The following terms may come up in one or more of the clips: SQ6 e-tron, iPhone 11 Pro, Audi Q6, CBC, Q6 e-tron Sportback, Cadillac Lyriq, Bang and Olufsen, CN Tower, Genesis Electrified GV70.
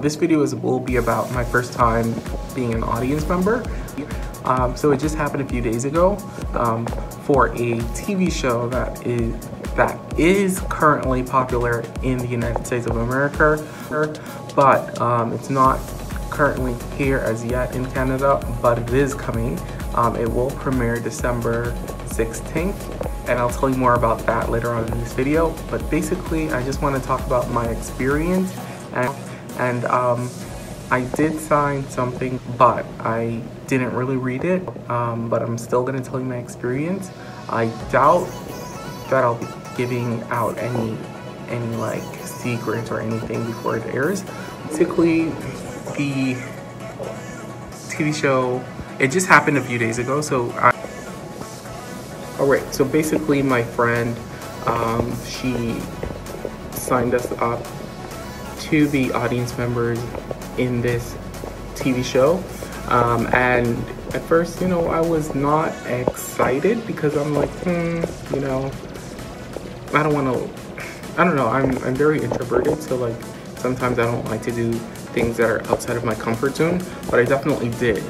This video will be about my first time being an audience member. So it just happened a few days ago for a TV show that is currently popular in the United States of America, but it's not currently here as yet in Canada, but it is coming. It will premiere December 16th. And I'll tell you more about that later on in this video. But basically, I just want to talk about my experience. And I did sign something, but I didn't really read it, but I'm still gonna tell you my experience. I doubt that I'll be giving out any like secrets or anything before it airs. Basically, the TV show, it just happened a few days ago, so so basically my friend, she signed us up to be audience members in this TV show, and at first, you know, I was not excited because I'm like, you know, I don't know, I'm very introverted, so like sometimes I don't like to do things that are outside of my comfort zone, but I definitely did,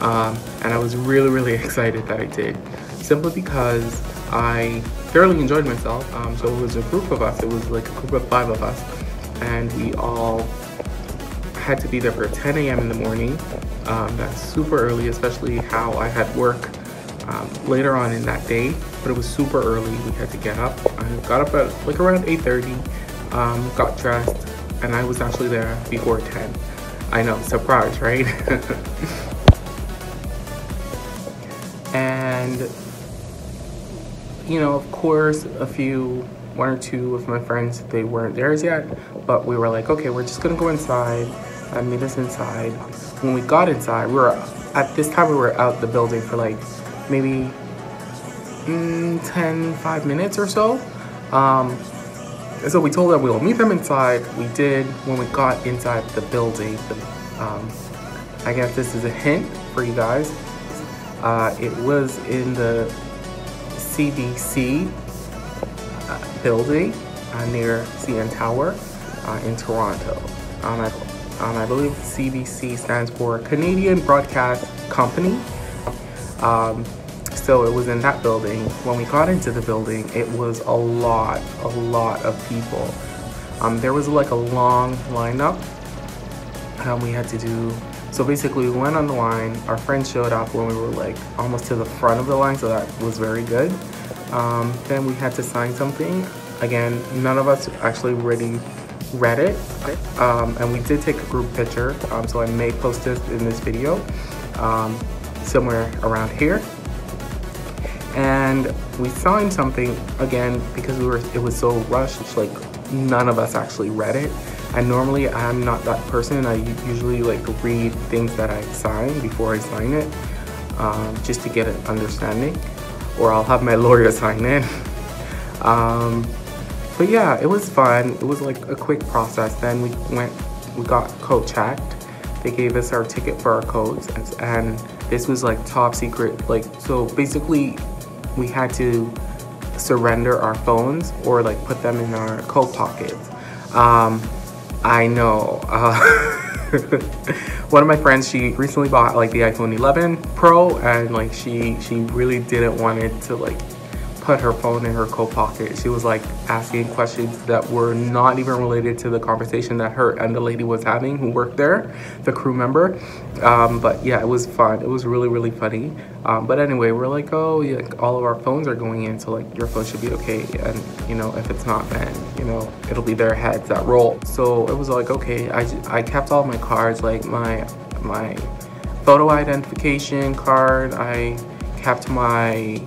and I was really excited that I did, simply because I thoroughly enjoyed myself. So it was a group of us, it was like a group of 5 of us, and we all had to be there for 10 a.m. in the morning. That's super early, especially how I had work later on in that day, but it was super early. We had to get up. I got up at like around 8:30, got dressed, and I was actually there before 10. I know, surprise, right? And, you know, of course, one or two of my friends, they weren't there as yet, but we were like, okay, we're just gonna go inside and meet us inside. When we got inside, we were out the building for like maybe 5 minutes or so. So we told them we'll meet them inside. We did. When we got inside the building, I guess this is a hint for you guys. It was in the CBC building near CN Tower in Toronto. I believe CBC stands for Canadian Broadcast Company. So it was in that building. When we got into the building, it was a lot of people. There was like a long lineup. We had to do, so basically we went on the line. Our friends showed up when we were like almost to the front of the line, so that was very good. Then we had to sign something. Again, none of us actually really read it, and we did take a group picture, so I may post this in this video, somewhere around here. And we signed something, again, because it was so rushed, like none of us actually read it. And normally I'm not that person. I usually like read things that I sign before I sign it, just to get an understanding, or I'll have my lawyer sign in. But yeah, it was fun. It was like a quick process. Then we got code checked. They gave us our ticket for our codes, and this was like top secret. Like, so basically we had to surrender our phones or like put them in our coat pockets. I know, one of my friends, she recently bought like the iPhone 11 Pro, and like she really didn't want it to like put her phone in her coat pocket. She was like asking questions that were not even related to the conversation that her and the lady was having who worked there, the crew member. But yeah, it was fun. It was really funny. But anyway, we're like, oh yeah, all of our phones are going in, so like your phone should be okay. And you know, if it's not, then you know, it'll be their heads that roll. So it was like, okay, I kept all my cards, like my photo identification card. I kept my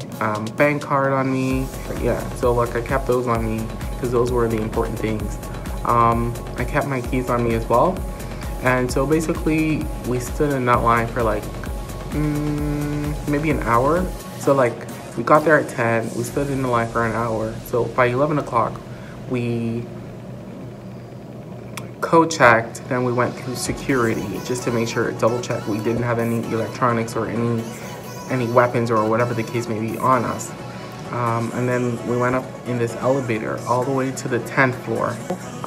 bank card on me. Yeah, so like I kept those on me because those were the important things. I kept my keys on me as well. And so basically we stood in that line for like maybe an hour. So like we got there at 10, we stood in the line for an hour. So by 11 o'clock, we code checked, then we went through security just to make sure, double check we didn't have any electronics or any weapons or whatever the case may be on us. And then we went up in this elevator all the way to the 10th floor.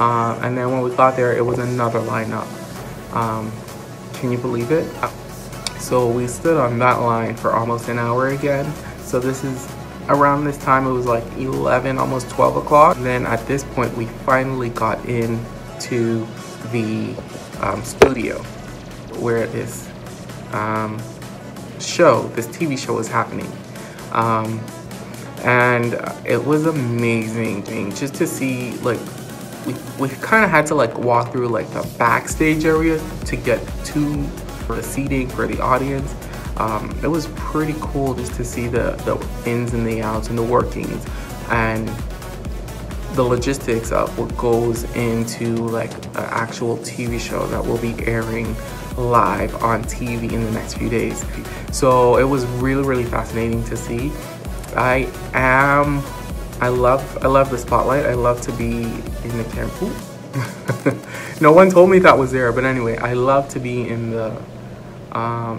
And then when we got there, it was another lineup. Can you believe it? So we stood on that line for almost an hour again. So this is around this time, it was like 11, almost 12 o'clock. Then at this point, we finally got in to the studio where this TV show was happening. And it was amazing thing just to see, like, we kind of had to like walk through like the backstage area to get to the seating for the audience. It was pretty cool just to see the ins and the outs and the workings and the logistics of what goes into like an actual TV show that will be airing live on TV in the next few days. So it was really fascinating to see. I love the spotlight. I love to be in the camera. No one told me that was there, but anyway, I love to be in the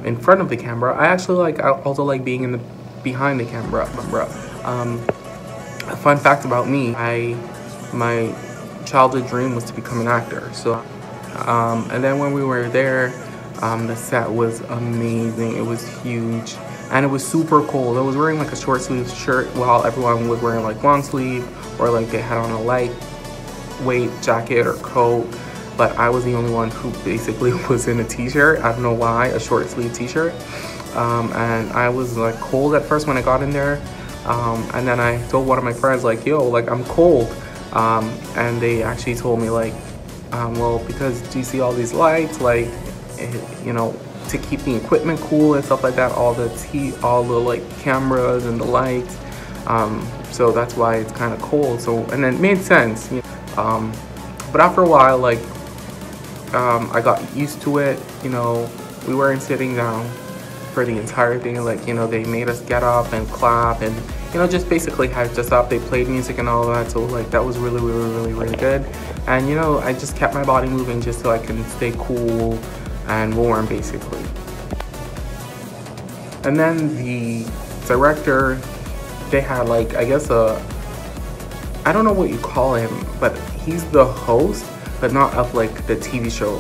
in front of the camera. I also like being in the behind the camera. A fun fact about me, my childhood dream was to become an actor. So and then when we were there, the set was amazing. It was huge. And it was super cold. I was wearing like a short sleeve shirt while everyone was wearing like long sleeve, or like they had on a lightweight jacket or coat. But I was the only one who basically was in a t-shirt. I don't know why, a short sleeve t-shirt. And I was like cold at first when I got in there. And then I told one of my friends like, yo, like I'm cold. And they actually told me like, well, because do you see all these lights? Like, you know, to keep the equipment cool and stuff like that, all the like cameras and the lights, so that's why it's kind of cold. So, and it made sense, you know? But after a while, like I got used to it, you know. We weren't sitting down for the entire thing, like, you know, they made us get up and clap and, you know, just basically hyped us up. They played music and all that, so like that was really good. And, you know, I just kept my body moving just so I can stay cool and warm, basically. And then the director, they had like, I guess I don't know what you call him, but he's the host, but not of like the TV show.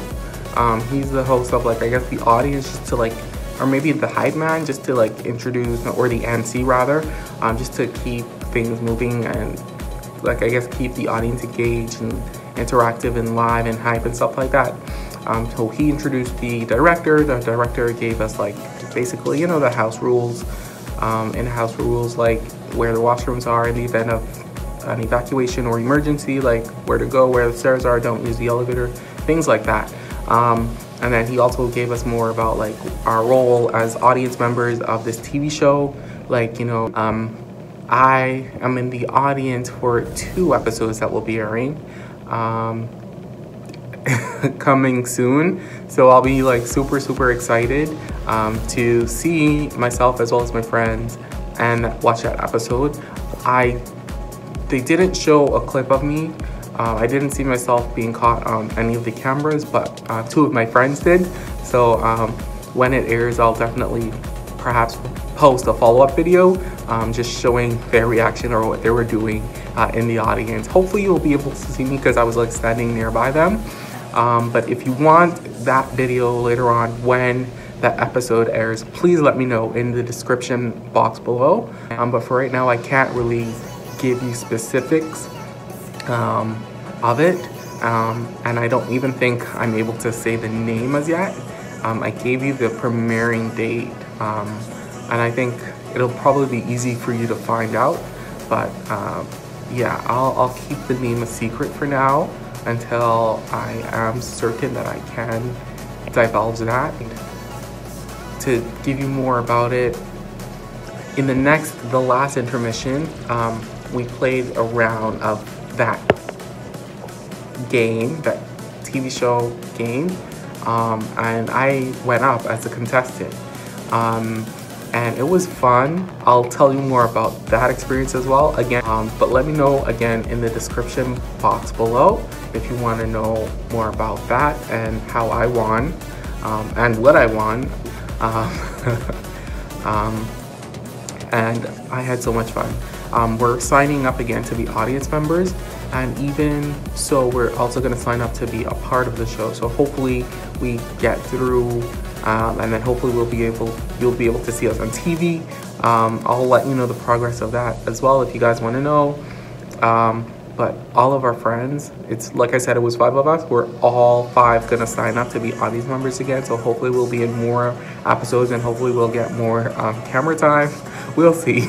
He's the host of like, I guess the audience, just to like, or maybe the hype man, just to like introduce, or the MC rather, just to keep things moving and like, I guess keep the audience engaged and interactive and live and hype and stuff like that. So he introduced the director. The director gave us like basically, you know, the house rules, in-house rules, like where the washrooms are in the event of an evacuation or emergency, like where to go, where the stairs are, don't use the elevator, things like that. And then he also gave us more about like our role as audience members of this TV show. Like, you know, I am in the audience for 2 episodes that will be airing. Coming soon, so I'll be like super excited to see myself as well as my friends and watch that episode. They didn't show a clip of me. I didn't see myself being caught on any of the cameras, but 2 of my friends did. So when it airs, I'll definitely perhaps post a follow-up video just showing their reaction or what they were doing in the audience. Hopefully you'll be able to see me because I was like standing nearby them. But if you want that video later on when that episode airs, please let me know in the description box below. But for right now, I can't really give you specifics of it. And I don't even think I'm able to say the name as yet. I gave you the premiering date, and I think it'll probably be easy for you to find out. But yeah, I'll keep the name a secret for now, until I am certain that I can divulge that. To give you more about it, in the last intermission, we played a round of that game, that TV show game, and I went up as a contestant. and it was fun. I'll tell you more about that experience as well again, but let me know again in the description box below if you want to know more about that and how I won and what I won. And I had so much fun. We're signing up again to be audience members, and even so we're also going to sign up to be a part of the show, so hopefully we get through, and then hopefully you'll be able to see us on TV. I'll let you know the progress of that as well if you guys want to know. But all of our friends, it's like I said, it was 5 of us. We're all 5 gonna sign up to be audience members again. So hopefully we'll be in more episodes and hopefully we'll get more camera time. We'll see.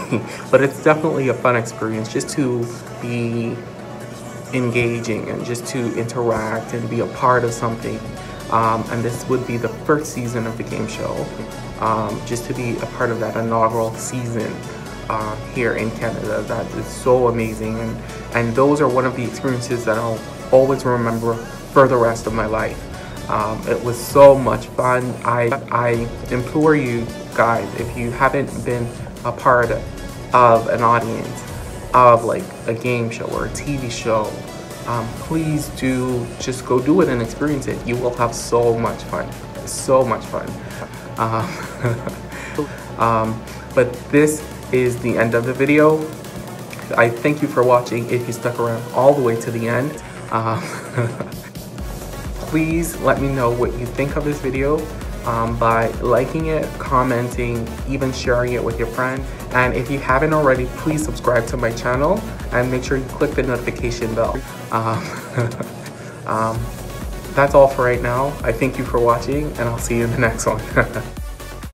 But it's definitely a fun experience just to be engaging and just to interact and be a part of something. And this would be the first season of the game show. Just to be a part of that inaugural season. Here in Canada, that is so amazing, and those are one of the experiences that I'll always remember for the rest of my life. It was so much fun. I implore you guys, if you haven't been a part of an audience of like a game show or a TV show, please do just go do it and experience it. You will have so much fun, so much fun. But this is the end of the video. I thank you for watching if you stuck around all the way to the end. Please let me know what you think of this video by liking it, commenting, even sharing it with your friend. And if you haven't already, please subscribe to my channel and make sure you click the notification bell. That's all for right now. I thank you for watching and I'll see you in the next one.